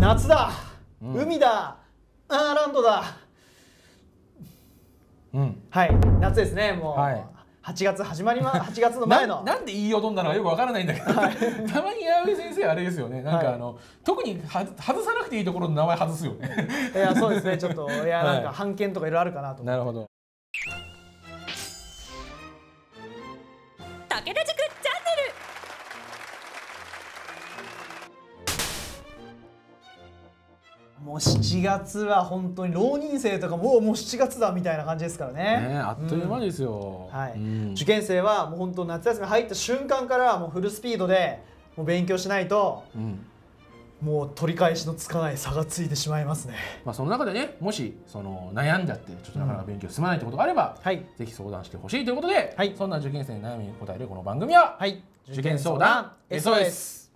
夏だ、海だ、アーランドだ、はい、夏ですね、もう、8月始まります、8月の前の。なんで言いよどんだのかよくわからないんだけど、たまに八百先生、あれですよね、なんか特に外さなくていいところの名前外すよね。いや、そうですね、ちょっと、いや、なんか、判件とかいろいろあるかなと。なるほど。武田塾チャンネル。もう7月は本当に浪人生とかもう7月だみたいな感じですからね。ね、あっという間ですよ。受験生はもう本当夏休み入った瞬間からもうフルスピードでもう勉強しないと、もう取り返しのつかない差がついてしまいますね。まあその中でね、もしその悩んじゃってちょっとなかなか勉強進まないってことがあれば、ぜひ相談してほしいということで、そんな受験生の悩みに答えるこの番組は、受験相談 SOS。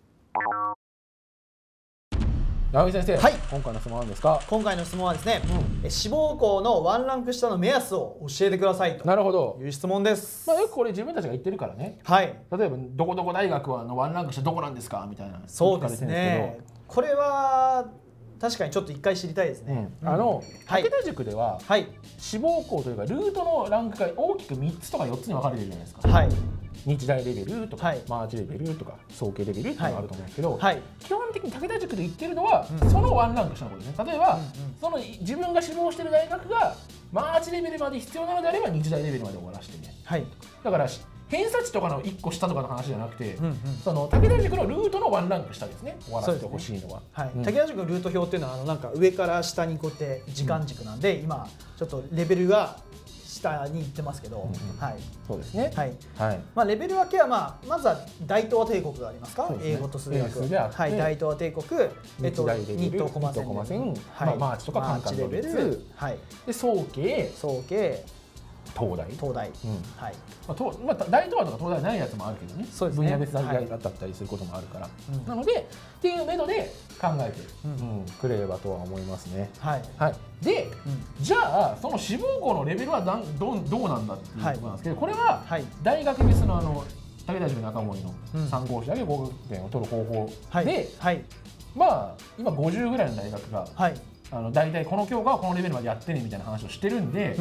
八百先生、今回の質問は何ですか？今回の質問はですね、志望校のワンランク下の目安を教えてくださいと。なるほど。いう質問です。まあよくこれ自分たちが言ってるからね。はい。例えばどこどこ大学はワンランク下どこなんですかみたいな。そうですね。これは確かにちょっと一回知りたいですね。武田塾では志望校というかルートのランクが大きく3つとか4つに分かれてるじゃないですか。はい。日大レベルとかマーチレベルとか早慶レベルっていうのがあると思うんですけど、基本的に武田塾で言ってるのはそのワンランク下のことですね。例えばその自分が志望してる大学がマーチレベルまで必要なのであれば日大レベルまで終わらせてね。だから偏差値とかの1個下とかの話じゃなくて、その武田塾のルートのワンランク下ですね。終わらせてほしいのは。武田塾のルート表っていうのはなんか上から下にこうやって時間軸なんで、今ちょっとレベルが下に行ってますけど、そうですね。まあレベル分けはまずは大東亜帝国がありますか？英語と数学。はい、大東亜帝国、日東駒線、マーチとか関関レベル、はい。で早慶、東大、はい。まあ大東亜とか東大ないやつもあるけどね。そうですね。分野別大学だったりすることもあるから、なのでっていう目処で考えてくれればとは思いますね。はいはい。で、じゃあその志望校のレベルはどうなんだっていうことなんですけど、これは大学別の武田塾中森の3校種だけ合格点を取る方法で、まあ今50ぐらいの大学が大体この教科をこのレベルまでやってねみたいな話をしてるんで、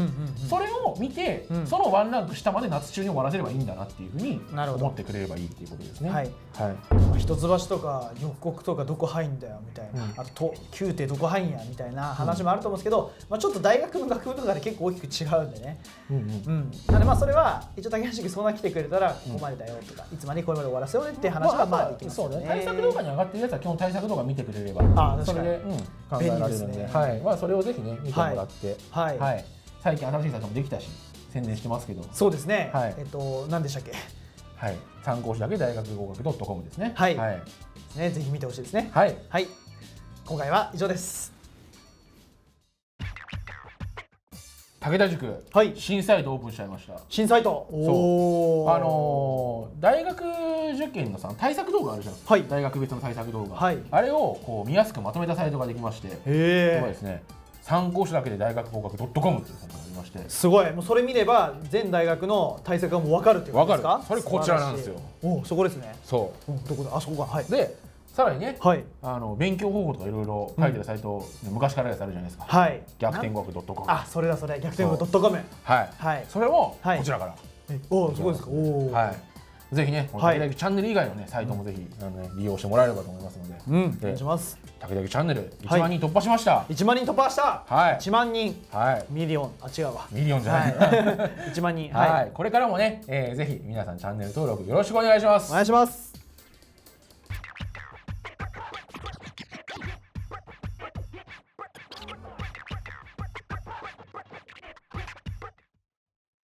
それを見てそのワンランク下まで夏中に終わらせればいいんだなっていうふうに思ってくれればいいっていうことですね。はいはい。一橋とか四国とかどこ入んだよみたいな、あと九ってどこ入んやみたいな話もあると思うんですけど、ちょっと大学の学部とかで結構大きく違うんでね。なのでまあそれは一応武田塾相談来てくれたらここまでだよとかいつまでこれまで終わらせようねって話はまあできますよね。対策動画に上がってるやつは基本対策動画見てくれればそれで考えられるので、はい、まあそれをぜひね見てもらって、はいはい、最近新しいサイトもできたし宣伝してますけど、そうですね。はい、何でしたっけ？はい、参考書だけ大学合格.comですね。はい、はい、ね、ぜひ見てほしいですね。はい、はい、今回は以上です。武田塾、はい、新サイトオープンしちゃいました。新サイト、そう、大学受験のさ対策動画あるじゃん、はい、大学別の対策動画、はい、あれをこう見やすくまとめたサイトができまして、これはですね、参考書だけで大学合格.comっていうサイトがありまして、すごい、もうそれ見れば全大学の対策がもう分かるっていうことですか？分かる。それこちらなんですよ。お、そこですね。そう、どこだ、あそこか、はい。でさらにね、勉強方法とかいろいろ書いてるサイト、昔からあるやつあるじゃないですか。はい。逆転語学.com。あ、それだそれ。逆転語.com。はい。はい。それもこちらから。お、すごいですか。お。はい。ぜひね、武田塾チャンネル以外のねサイトもぜひ利用してもらえればと思いますので。お願いします。武田塾チャンネル1万人突破しました。1万人突破した。はい。1万人。はい。ミリオン。あ、違うわ。ミリオンじゃない。1万人。はい。これからもね、ぜひ皆さんチャンネル登録よろしくお願いします。お願いします。